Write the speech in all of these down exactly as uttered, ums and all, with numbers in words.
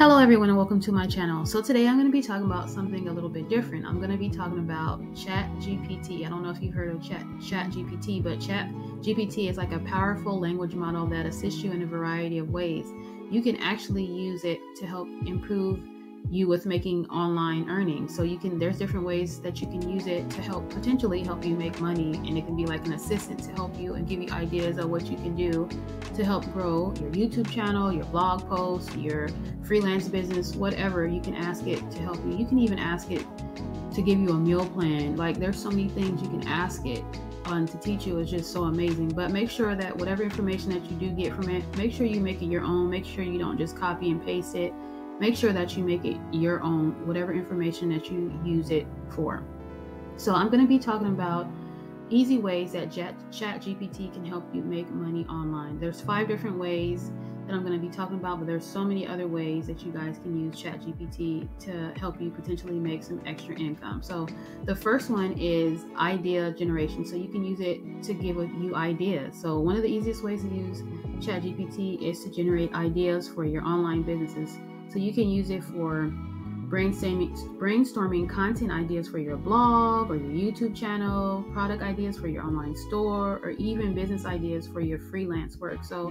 Hello everyone and welcome to my channel. So today I'm going to be talking about something a little bit different. I'm going to be talking about ChatGPT. I don't know if you've heard of Chat ChatGPT, but ChatGPT is like a powerful language model that assists you in a variety of ways. You can actually use it to help improve you with making online earnings. So you can there's different ways that you can use it to help potentially help you make money, and it can be like an assistant to help you and give you ideas of what you can do to help grow your YouTube channel, your blog post, your freelance business, whatever. You can ask it to help you. You can even ask it to give you a meal plan. Like, there's so many things you can ask it on to teach you. It's just so amazing. But make sure that whatever information that you do get from it, make sure you make it your own. Make sure you don't just copy and paste it. Make sure that you make it your own, whatever information that you use it for. So I'm going to be talking about easy ways that ChatGPT can help you make money online. There's five different ways that I'm going to be talking about, but there's so many other ways that you guys can use ChatGPT to help you potentially make some extra income. So the first one is idea generation. So you can use it to give you ideas. So one of the easiest ways to use ChatGPT is to generate ideas for your online businesses. So you can use it for brainstorming, brainstorming content ideas for your blog or your YouTube channel, product ideas for your online store, or even business ideas for your freelance work. So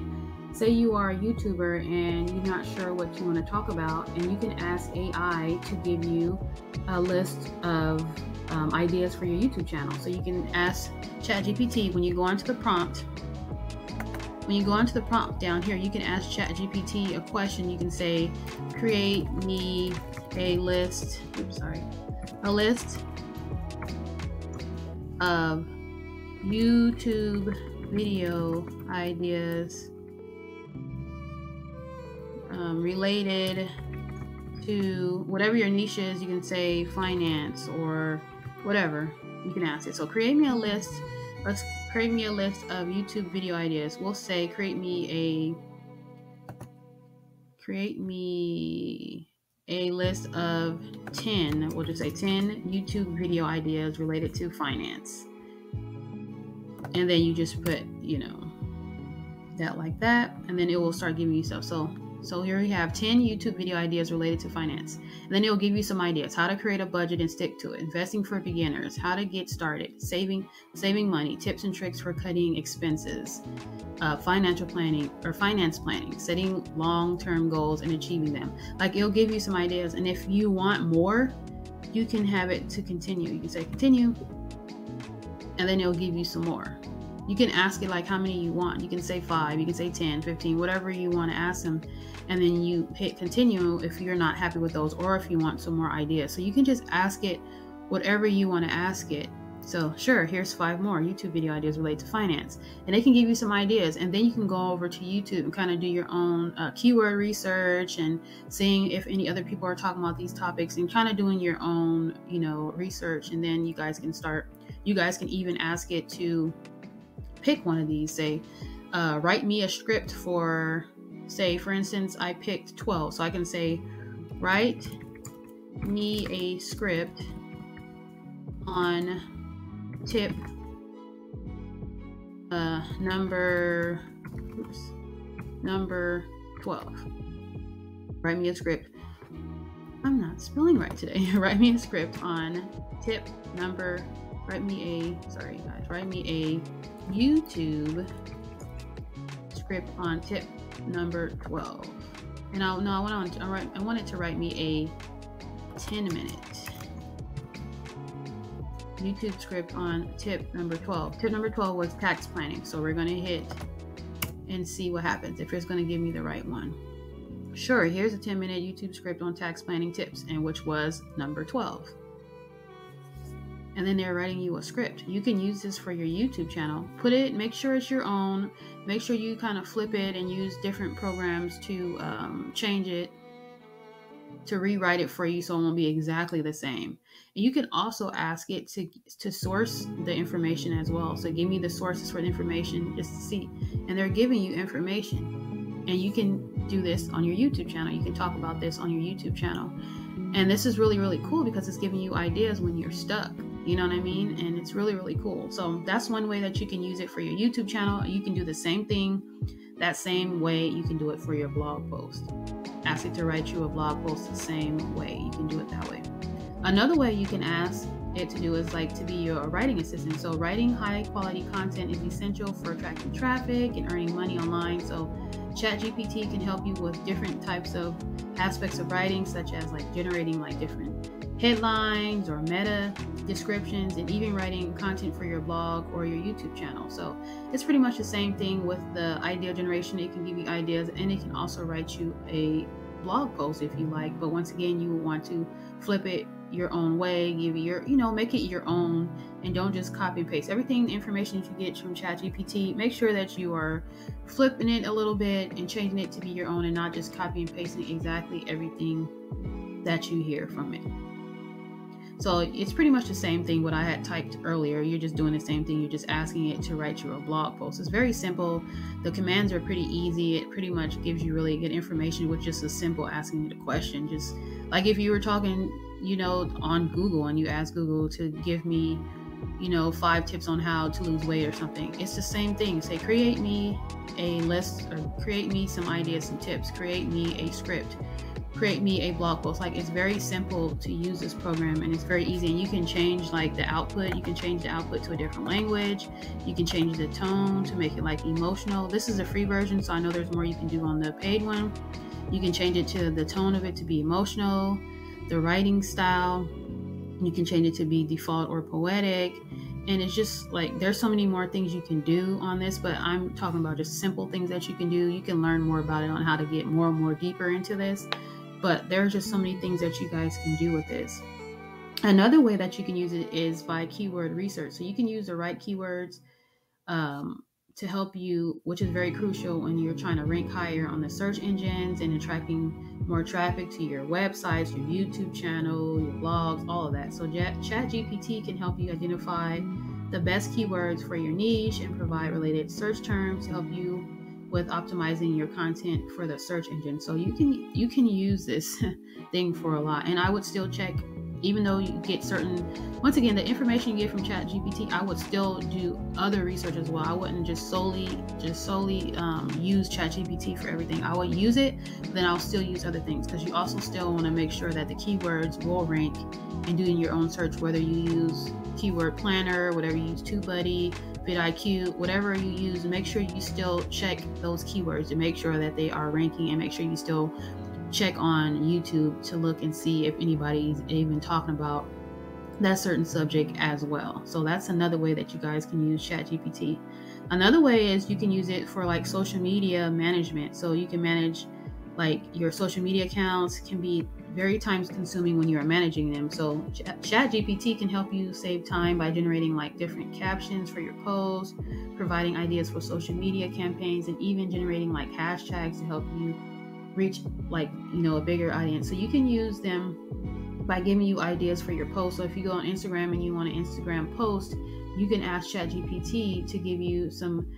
say you are a YouTuber and you're not sure what you want to talk about, and you can ask A I to give you a list of um, ideas for your YouTube channel. So you can ask ChatGPT when you go onto the prompt, When you go onto the prompt down here, you can ask ChatGPT a question. You can say, create me a list, oops, sorry, a list of YouTube video ideas um, related to whatever your niche is. You can say finance or whatever. You can ask it. So create me a list. Let's create me a list of YouTube video ideas. We'll say create me a create me a list of ten. We'll just say ten YouTube video ideas related to finance. And then you just put, you know, that like that, and then it will start giving you stuff. So So here we have ten YouTube video ideas related to finance. And then it will give you some ideas: how to create a budget and stick to it, investing for beginners, how to get started, saving saving money, tips and tricks for cutting expenses, uh, financial planning or finance planning, setting long-term goals and achieving them. Like, it'll give you some ideas, and if you want more, you can have it to continue. You can say continue, and then it'll give you some more. You can ask it like how many you want. You can say five, you can say ten, fifteen, whatever you want to ask them. And then you hit continue if you're not happy with those, or if you want some more ideas. So you can just ask it whatever you want to ask it. So sure, here's five more YouTube video ideas related to finance. And they can give you some ideas. And then you can go over to YouTube and kind of do your own uh, keyword research and seeing if any other people are talking about these topics and kind of doing your own, you know, research. And then you guys can start, you guys can even ask it to pick one of these. Say uh, write me a script for, say for instance, I picked twelve, so I can say write me a script on tip uh, number oops, number twelve. Write me a script I'm not spelling right today write me a script on tip number write me a sorry guys write me a YouTube script on tip number twelve. And I no, I want to, I wanted to write me a ten minute YouTube script on tip number twelve. Tip number twelve was tax planning, so we're going to hit and see what happens if it's going to give me the right one. Sure, here's a ten minute YouTube script on tax planning tips, and which was number twelve. And then they're writing you a script. You can use this for your YouTube channel. Put it, make sure it's your own. Make sure you kind of flip it and use different programs to um, change it, to rewrite it for you, so it won't be exactly the same. And you can also ask it to, to source the information as well. So give me the sources for the information, just to see. And they're giving you information. And you can do this on your YouTube channel. You can talk about this on your YouTube channel. And this is really, really cool because it's giving you ideas when you're stuck. You know what I mean? And it's really, really cool. So that's one way that you can use it for your YouTube channel. You can do the same thing That same way you can do it for your blog post. Ask it to write you a blog post the same way. You can do it that way. Another way you can ask it to do is like to be your writing assistant. So writing high quality content is essential for attracting traffic and earning money online. So ChatGPT can help you with different types of aspects of writing, such as like generating like different headlines or meta descriptions, and even writing content for your blog or your YouTube channel. So it's pretty much the same thing with the idea generation. It can give you ideas, and it can also write you a blog post if you like. But once again, you would want to flip it your own way, give your, you know, make it your own, and don't just copy and paste everything. The information that you get from ChatGPT, make sure that you are flipping it a little bit and changing it to be your own, and not just copy and pasting exactly everything that you hear from it. So it's pretty much the same thing what I had typed earlier. You're just doing the same thing. You're just asking it to write you a blog post. It's very simple. The commands are pretty easy. It pretty much gives you really good information with just a simple asking it a question. Just like if you were talking, you know, on Google, and you ask Google to give me, you know, five tips on how to lose weight or something. It's the same thing. Say, create me a list, or create me some ideas, some tips, create me a script, create me a blog post. Like, it's very simple to use this program, and it's very easy. And you can change like the output. You can change the output to a different language. You can change the tone to make it like emotional. This is a free version, so I know there's more you can do on the paid one. You can change it to the tone of it to be emotional, the writing style. You can change it to be default or poetic. And it's just like, there's so many more things you can do on this, but I'm talking about just simple things that you can do. You can learn more about it on how to get more and more deeper into this. But there are just so many things that you guys can do with this. Another way that you can use it is by keyword research. So you can use the right keywords um, to help you, which is very crucial when you're trying to rank higher on the search engines and attracting more traffic to your websites, your YouTube channel, your blogs, all of that. So ChatGPT can help you identify the best keywords for your niche and provide related search terms to help you with optimizing your content for the search engine. So you can you can use this thing for a lot. And I would still check, even though you get certain, once again, the information you get from ChatGPT, I would still do other research as well. I wouldn't just solely just solely um, use ChatGPT for everything. I would use it, but then I'll still use other things, because you also still want to make sure that the keywords will rank, and doing your own search, whether you use Keyword Planner, whatever you use, TubeBuddy, BitIQ, whatever you use, make sure you still check those keywords to make sure that they are ranking, and make sure you still check on YouTube to look and see if anybody's even talking about that certain subject as well. So that's another way that you guys can use ChatGPT. Another way is you can use it for like social media management. So you can manage like your social media accounts. Can be very time consuming when you are managing them. So ChatGPT can help you save time by generating like different captions for your posts, providing ideas for social media campaigns, and even generating like hashtags to help you reach like, you know, a bigger audience. So you can use them by giving you ideas for your posts. So if you go on Instagram and you want an Instagram post, you can ask ChatGPT to give you some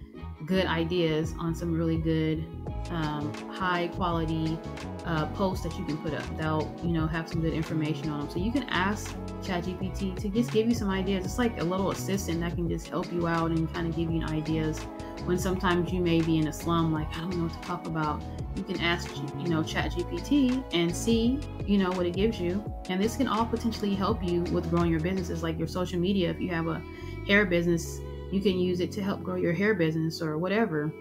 good ideas on some really good um, high quality uh, posts that you can put up. They'll, you know, have some good information on them. So you can ask ChatGPT to just give you some ideas. It's like a little assistant that can just help you out and kind of give you ideas when sometimes you may be in a slum, like, I don't know what to talk about. You can ask, you know, ChatGPT and see, you know, what it gives you. And this can all potentially help you with growing your businesses, like your social media. If you have a hair business, you can use it to help grow your hair business, or whatever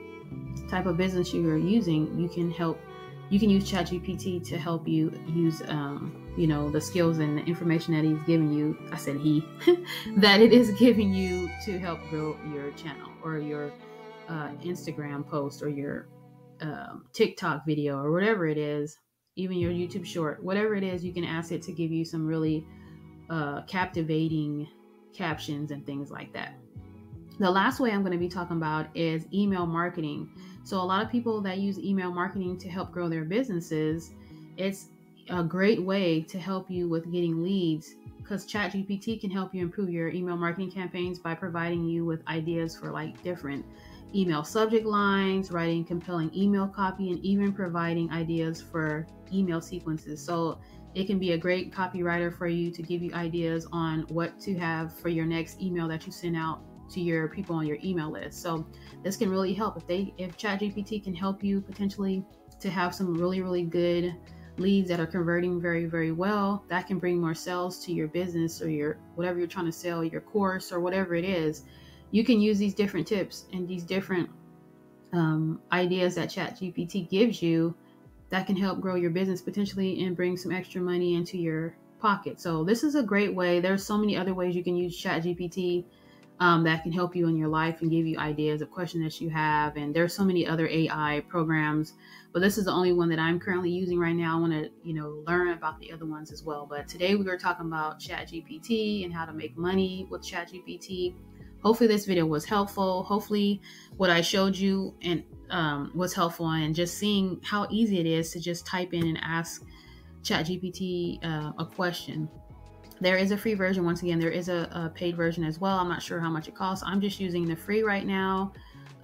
type of business you are using. You can help, you can use ChatGPT to help you use, um, you know, the skills and the information that he's giving you. I said he, that it is giving you to help grow your channel, or your uh, Instagram post, or your um, TikTok video, or whatever it is, even your YouTube short, whatever it is. You can ask it to give you some really uh, captivating captions and things like that. The last way I'm going to be talking about is email marketing. So a lot of people that use email marketing to help grow their businesses, it's a great way to help you with getting leads, because ChatGPT can help you improve your email marketing campaigns by providing you with ideas for like different email subject lines, writing compelling email copy, and even providing ideas for email sequences. So it can be a great copywriter for you to give you ideas on what to have for your next email that you send out to your people on your email list. So this can really help. If they, if ChatGPT can help you potentially to have some really, really good leads that are converting very, very well, that can bring more sales to your business or your, whatever you're trying to sell, your course or whatever it is. You can use these different tips and these different um, ideas that ChatGPT gives you that can help grow your business potentially and bring some extra money into your pocket. So this is a great way. There's so many other ways you can use ChatGPT um, that can help you in your life and give you ideas of questions that you have. And there's so many other A I programs, but this is the only one that I'm currently using right now. I want to, you know, learn about the other ones as well. But today we were talking about ChatGPT and how to make money with ChatGPT. Hopefully this video was helpful. Hopefully what I showed you and um, was helpful, and just seeing how easy it is to just type in and ask ChatGPT uh, a question. There is a free version. Once again, there is a, a paid version as well. I'm not sure how much it costs. I'm just using the free right now,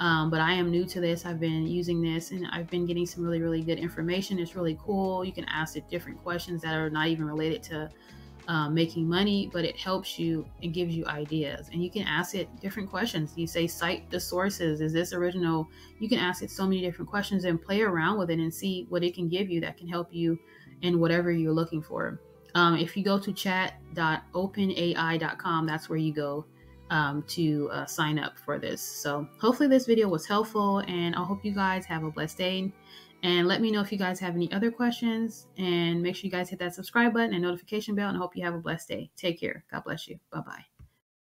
um, but I am new to this. I've been using this and I've been getting some really, really good information. It's really cool. You can ask it different questions that are not even related to Uh, making money, but it helps you and gives you ideas, and you can ask it different questions. You say, cite the sources. Is this original? You can ask it so many different questions and play around with it and see what it can give you that can help you in whatever you're looking for. Um, if you go to chat dot open A I dot com, that's where you go um, to uh, sign up for this. So hopefully this video was helpful, and I hope you guys have a blessed day. And let me know if you guys have any other questions, and make sure you guys hit that subscribe button and notification bell, and I hope you have a blessed day. Take care. God bless you. Bye-bye.